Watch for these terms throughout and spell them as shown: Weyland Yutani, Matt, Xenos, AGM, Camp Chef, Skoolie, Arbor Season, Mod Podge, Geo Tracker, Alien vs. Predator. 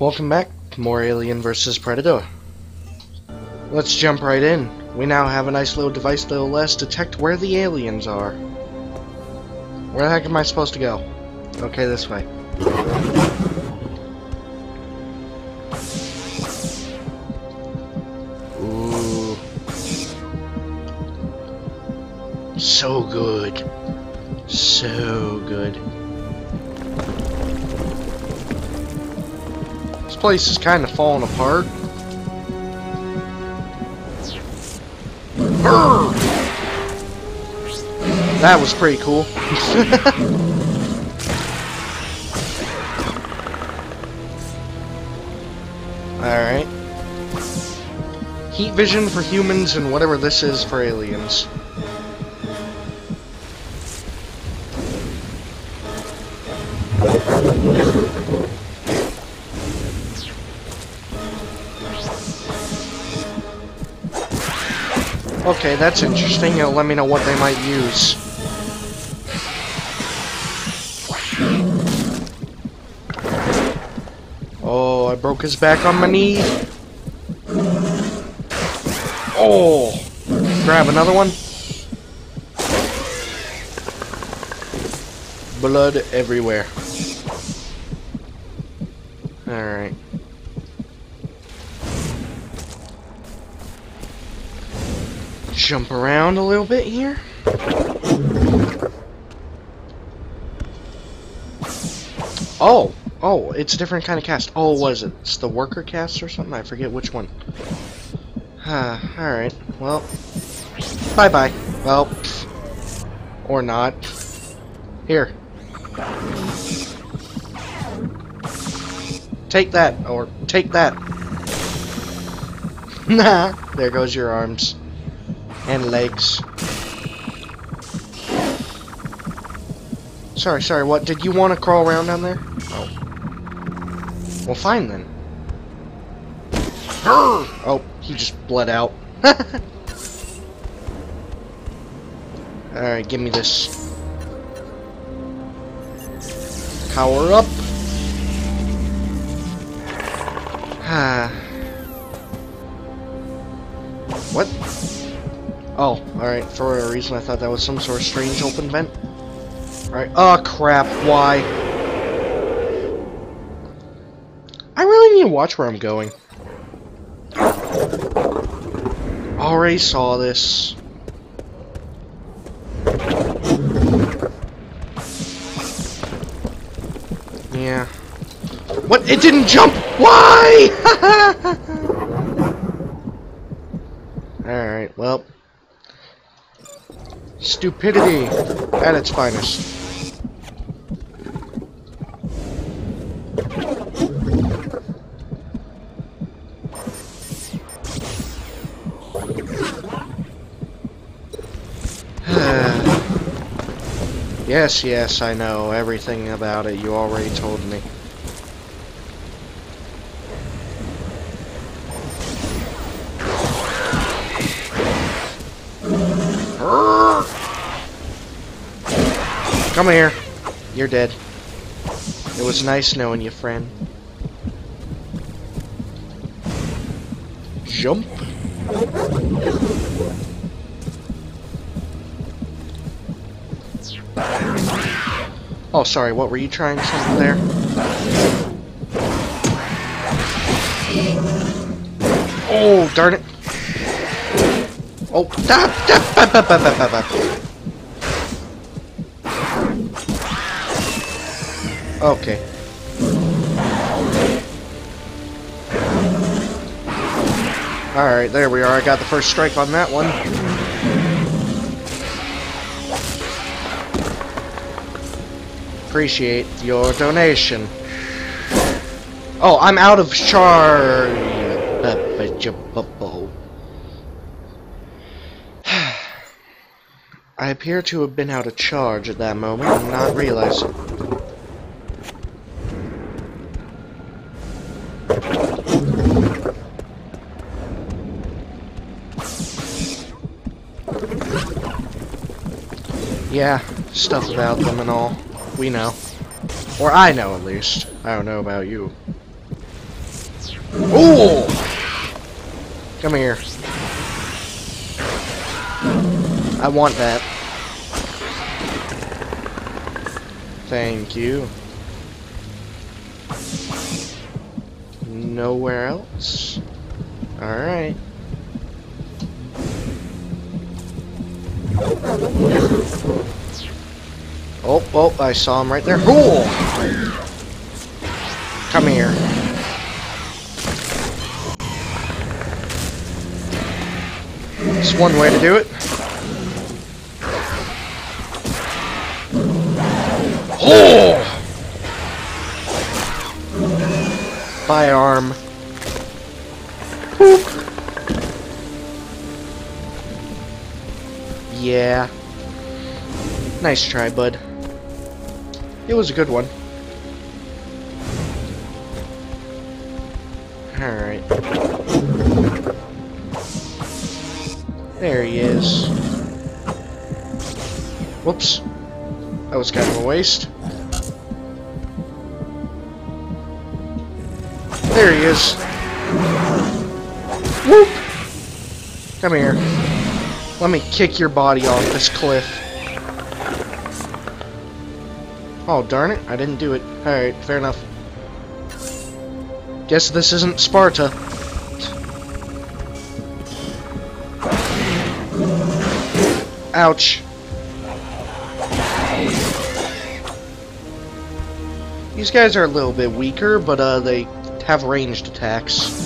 Welcome back to more Alien vs. Predator. Let's jump right in. We now have a nice little device that will let us detect where the aliens are. Where the heck am I supposed to go? Okay, this way. Ooh. So good. So good. This place is kind of falling apart. Brr! That was pretty cool. Alright. Heat vision for humans and whatever this is for aliens. Okay, that's interesting. It'll let me know what they might use. Oh, I broke his back on my knee. Oh! Grab another one. Blood everywhere. Alright. Jump around a little bit here. Oh, it's a different kind of cast. Oh, what is it? It's the worker cast or something? I forget which one. Alright. Well, bye-bye. Well, pfft. Or not. Here. Take that, or take that. Nah, there goes your arms. And legs. Sorry, what? Did you want to crawl around down there? Oh. Well, fine then. Oh, he just bled out. Alright, give me this. Power up. What? Oh, alright, for a reason I thought that was some sort of strange open vent. Alright, oh crap, why? I really need to watch where I'm going. Already saw this. Yeah. What? It didn't jump! Why? Alright, well. Stupidity at its finest. Yes, I know everything about it. You already told me. Come here. You're dead. It was nice knowing you, friend. Jump. Oh, sorry. What were you trying? Something there? Oh, darn it. Oh, that. Okay. Alright, there we are. I got the first strike on that one. Appreciate your donation. Oh, I'm out of charge. I appear to have been out of charge at that moment and not realize it. Yeah, stuff about them and all. We know. Or I know, at least. I don't know about you. Ooh! Come here. I want that. Thank you. Nowhere else? Alright. Oh, oh, I saw him right there. Cool! Come here. That's one way to do it. Oh! Firearm. Boop. Yeah. Nice try, bud. It was a good one. Alright. There he is. Whoops. That was kind of a waste. There he is. Whoop! Come here. Let me kick your body off this cliff. Oh, darn it. I didn't do it. Alright, fair enough. Guess this isn't Sparta. Ouch. These guys are a little bit weaker, but they have ranged attacks.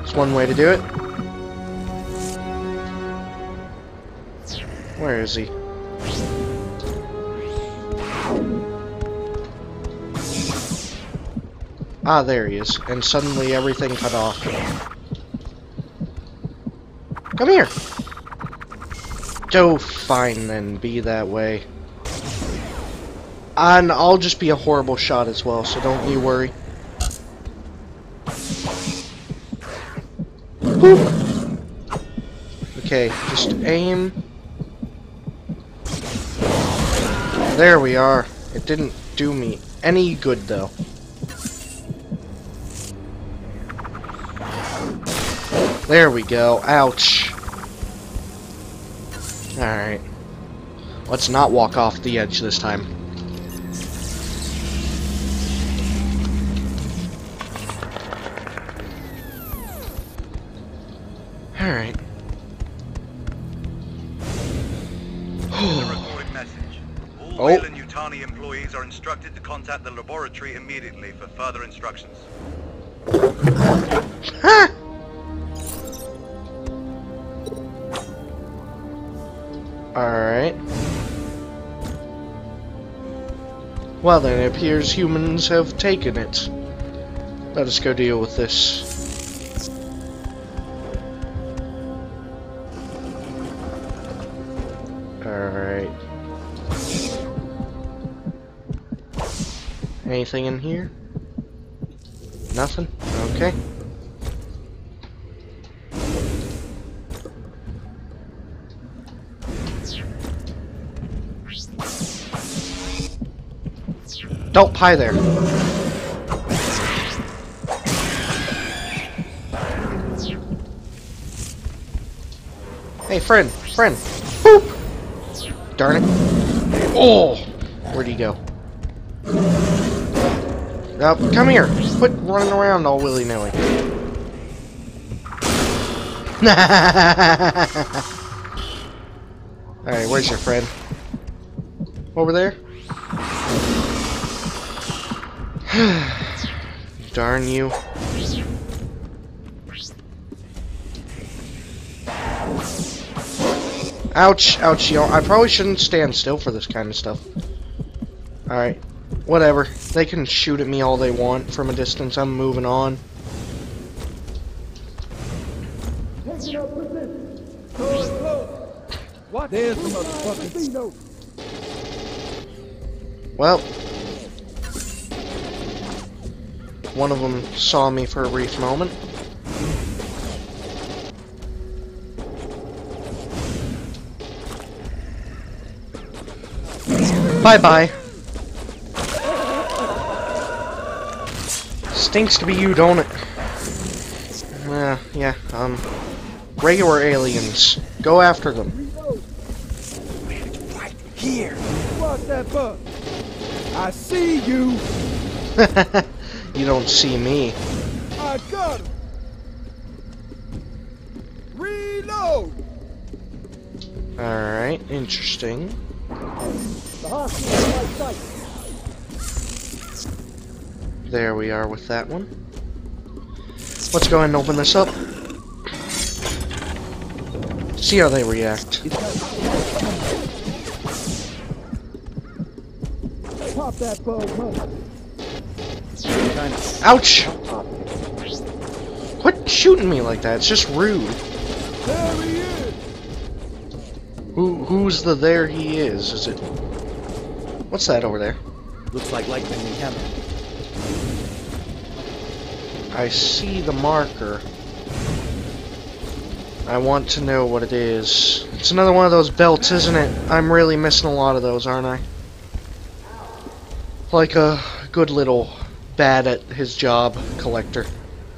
It's one way to do it. Where is he? Ah, there he is. And suddenly everything cut off. Come here! Oh, fine then. Be that way. And I'll just be a horrible shot as well, so don't you worry. Boop. Okay, just aim. There we are. It didn't do me any good, though. There we go. Ouch. Alright. Let's not walk off the edge this time. Alright. All Weyland Yutani employees are instructed to contact the laboratory immediately for further instructions. Ha! Alright. Well then, it appears humans have taken it. Let us go deal with this. Alright. Anything in here? Nothing? Okay. Don't pie there. Hey, friend, friend. Boop. Darn it. Oh, where'd he go? Now, come here. Quit running around all willy-nilly. All right, where's your friend? Over there. Darn you. Ouch, ouch, yo. I probably shouldn't stand still for this kind of stuff. Alright, whatever. They can shoot at me all they want from a distance. I'm moving on. Well. One of them saw me for a brief moment. Bye-bye. stinks to be you, don't it? Yeah, regular aliens. Go after them. Right here! Fuck that bug! I see you! You don't see me. I got him! Reload! Alright, interesting. The hospital's in my sight. There we are with that one. Let's go ahead and open this up. See how they react. Pop that ball. Ouch! Quit shooting me like that, it's just rude. There he is. Who's the there he is? Is it... What's that over there? Looks like lightning in heaven. I see the marker. I want to know what it is. It's another one of those belts, isn't it? I'm really missing a lot of those, aren't I? Like a good little bad at his job collector.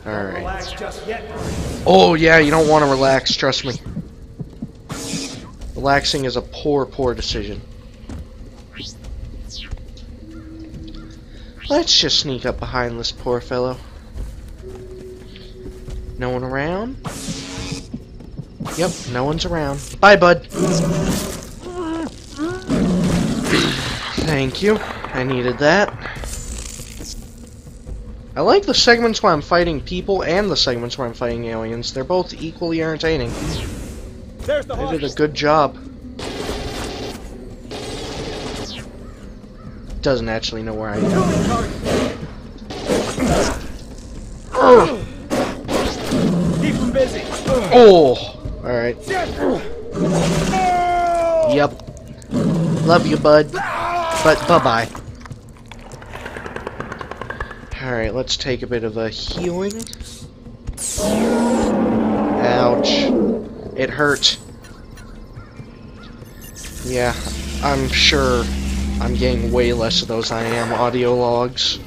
Alright. Oh yeah, you don't want to relax, trust me. Relaxing is a poor, poor decision. Let's just sneak up behind this poor fellow. No one around? Yep, no one's around. Bye, bud. Thank you. I needed that. I like the segments where I'm fighting people and the segments where I'm fighting aliens. They're both equally entertaining. They did a good job. Doesn't actually know where I am. Oh, alright. Yep. Love you, bud. But bye-bye. Alright, let's take a bit of a healing. Ouch. It hurt. Yeah, I'm sure I'm getting way less of those I am audio logs.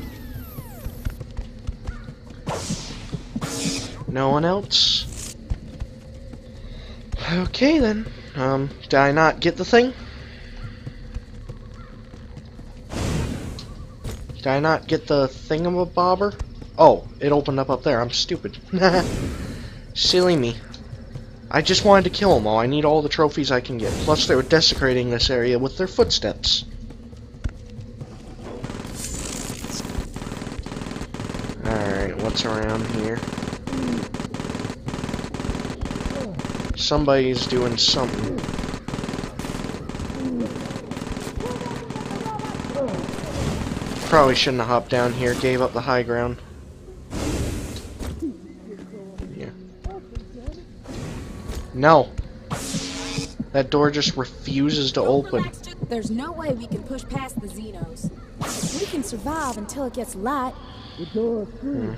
No one else? Okay then. Did I not get the thing? Did I not get the thingamabobber? Oh, it opened up there. I'm stupid. Silly me. I just wanted to kill them all. I need all the trophies I can get. Plus they were desecrating this area with their footsteps. Alright, what's around here? Somebody's doing something. Probably shouldn't have hopped down here, gave up the high ground. Yeah. No. That door just refuses to open. There's no way we can push past the Xenos. We can survive until it gets light. The door is through.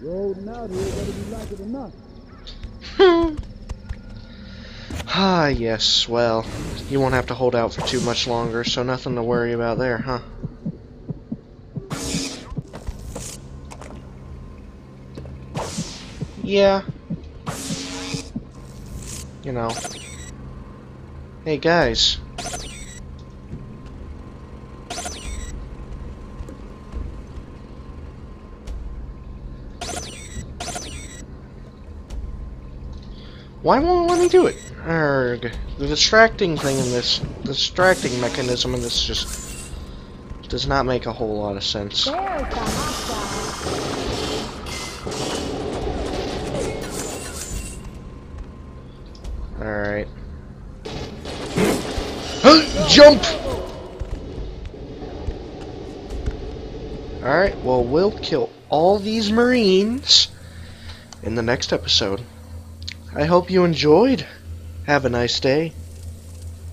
You're holding out here, whether you like it or not. Ah, yes, well, you won't have to hold out for too much longer, so nothing to worry about there, huh? Yeah. You know. Hey, guys. Why won't it let me do it? Erg. The distracting thing in this... The distracting mechanism in this just... does not make a whole lot of sense. Alright. Jump! Alright, well, we'll kill all these Marines in the next episode. I hope you enjoyed. Have a nice day.